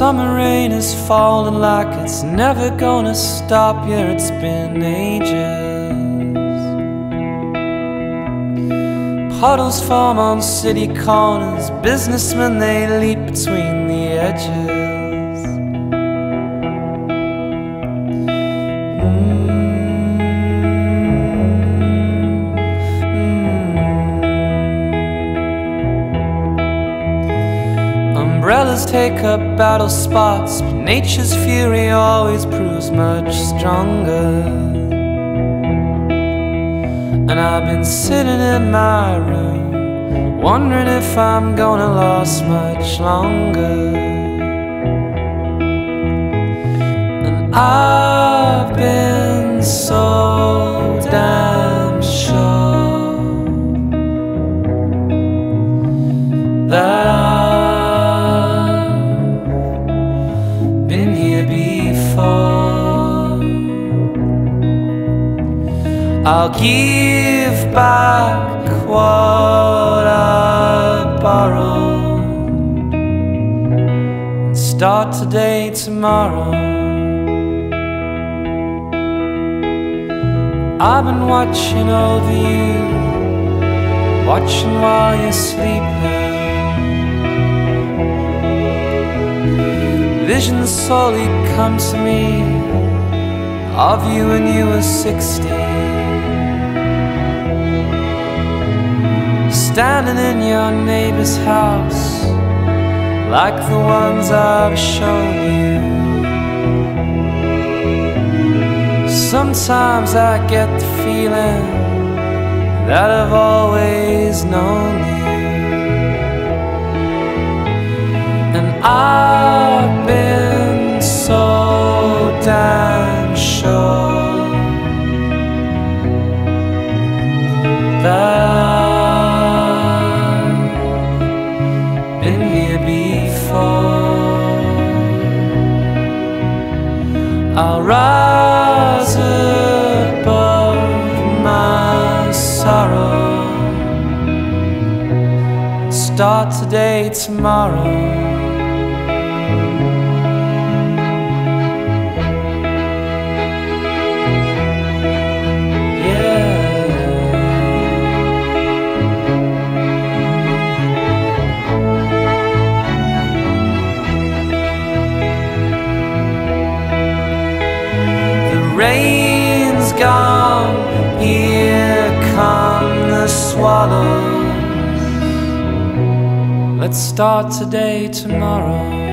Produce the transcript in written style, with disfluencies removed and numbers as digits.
summer rain is falling like it's never gonna stop. Yeah, it's been ages. Puddles form on city corners, businessmen they leap between the edges. Umbrellas take up battle spots, but nature's fury always proves much stronger. And I've been sitting in my room, wondering if I'm gonna last much longer. And I've been so damn sure that I'll give back what I borrowed and start today, tomorrow. I've been watching over you, watching while you're sleeping. Visions slowly come to me of you when you were 16. Standing in your neighbor's house, like the ones I've shown you. Sometimes I get the feeling that I've always known you. And I've been so damn sure that I'll rise above my sorrow, start today, tomorrow. Rain's gone, here come the swallows. Let's start today, tomorrow.